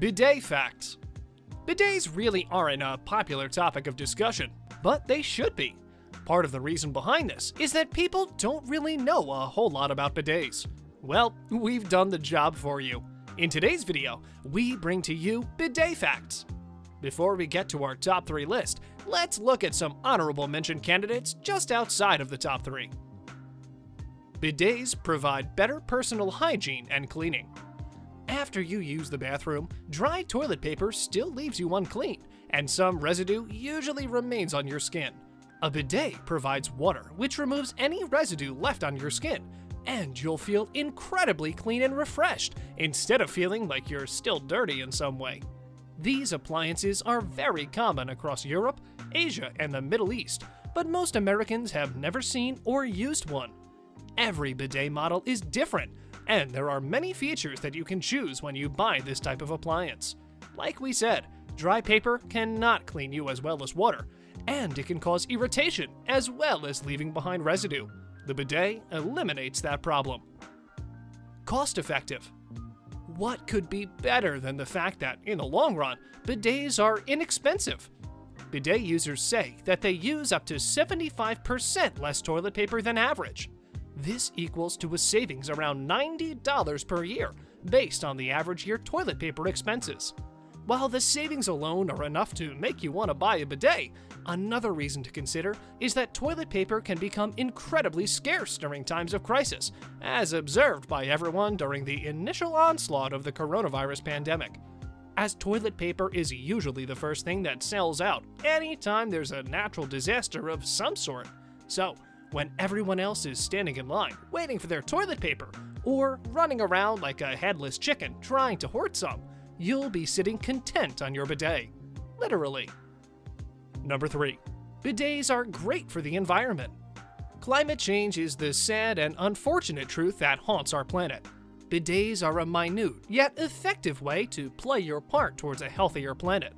Bidet facts. Bidets really aren't a popular topic of discussion, but they should be. Part of the reason behind this is that people don't really know a whole lot about bidets. Well, we've done the job for you. In today's video, we bring to you bidet facts. Before we get to our top 3 list, let's look at some honorable mention candidates just outside of the top 3. Bidets provide better personal hygiene and cleaning. After you use the bathroom, dry toilet paper still leaves you unclean, and some residue usually remains on your skin. A bidet provides water, which removes any residue left on your skin, and you'll feel incredibly clean and refreshed, instead of feeling like you're still dirty in some way. These appliances are very common across Europe, Asia, and the Middle East, but most Americans have never seen or used one. Every bidet model is different, and there are many features that you can choose when you buy this type of appliance. Like we said, dry paper cannot clean you as well as water, and it can cause irritation as well as leaving behind residue. The bidet eliminates that problem. Cost-effective. What could be better than the fact that, in the long run, bidets are inexpensive? Bidet users say that they use up to 75% less toilet paper than average. This equals to a savings around $90 per year, based on the average year toilet paper expenses. While the savings alone are enough to make you want to buy a bidet, another reason to consider is that toilet paper can become incredibly scarce during times of crisis, as observed by everyone during the initial onslaught of the coronavirus pandemic. As toilet paper is usually the first thing that sells out anytime there's a natural disaster of some sort. So, when everyone else is standing in line, waiting for their toilet paper, or running around like a headless chicken trying to hoard some, you'll be sitting content on your bidet. Literally. Number 3. Bidets are great for the environment. Climate change is the sad and unfortunate truth that haunts our planet. Bidets are a minute yet effective way to play your part towards a healthier planet.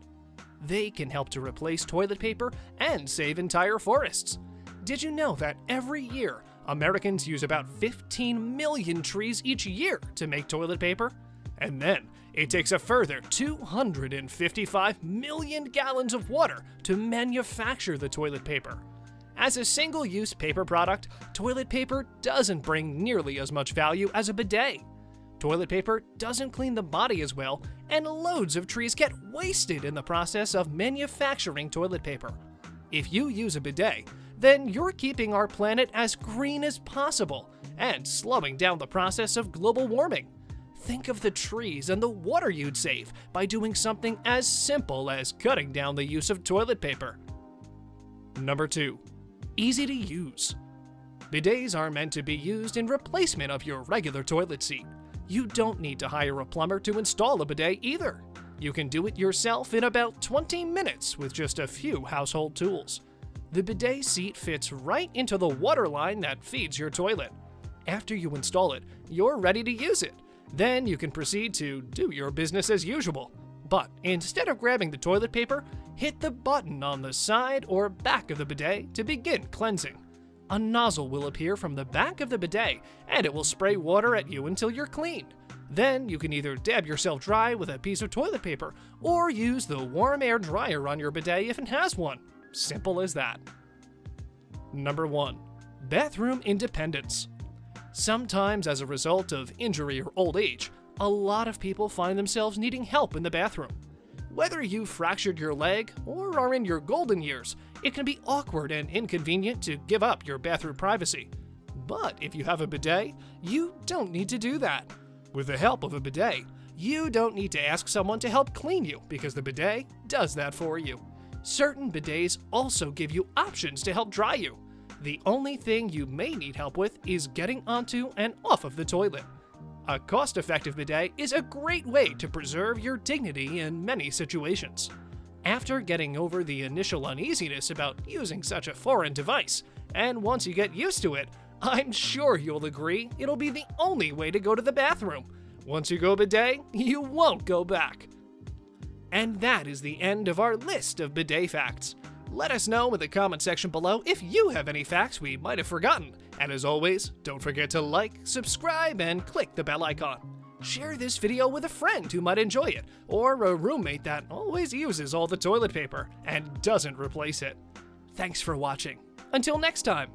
They can help to replace toilet paper and save entire forests. Did you know that every year, Americans use about 15 million trees each year to make toilet paper? And then, it takes a further 255 million gallons of water to manufacture the toilet paper. As a single-use paper product, toilet paper doesn't bring nearly as much value as a bidet. Toilet paper doesn't clean the body as well, and loads of trees get wasted in the process of manufacturing toilet paper. If you use a bidet, then you're keeping our planet as green as possible and slowing down the process of global warming. Think of the trees and the water you'd save by doing something as simple as cutting down the use of toilet paper. Number 2. Easy to use. Bidets are meant to be used in replacement of your regular toilet seat. You don't need to hire a plumber to install a bidet either. You can do it yourself in about 20 minutes with just a few household tools. The bidet seat fits right into the water line that feeds your toilet. After you install it, you're ready to use it. Then you can proceed to do your business as usual. But instead of grabbing the toilet paper, hit the button on the side or back of the bidet to begin cleansing. A nozzle will appear from the back of the bidet, and it will spray water at you until you're clean. Then you can either dab yourself dry with a piece of toilet paper, or use the warm air dryer on your bidet if it has one. Simple as that. Number 1. Bathroom independence. Sometimes, as a result of injury or old age, a lot of people find themselves needing help in the bathroom. Whether you fractured your leg or are in your golden years, it can be awkward and inconvenient to give up your bathroom privacy. But if you have a bidet, you don't need to do that. With the help of a bidet, you don't need to ask someone to help clean you because the bidet does that for you. Certain bidets also give you options to help dry you. The only thing you may need help with is getting onto and off of the toilet. A cost-effective bidet is a great way to preserve your dignity in many situations. After getting over the initial uneasiness about using such a foreign device, and once you get used to it, I'm sure you'll agree it'll be the only way to go to the bathroom. Once you go bidet, you won't go back. And that is the end of our list of bidet facts. Let us know in the comment section below if you have any facts we might have forgotten. And as always, don't forget to like, subscribe, and click the bell icon. share this video with a friend who might enjoy it, or a roommate that always uses all the toilet paper and doesn't replace it. Thanks for watching. Until next time.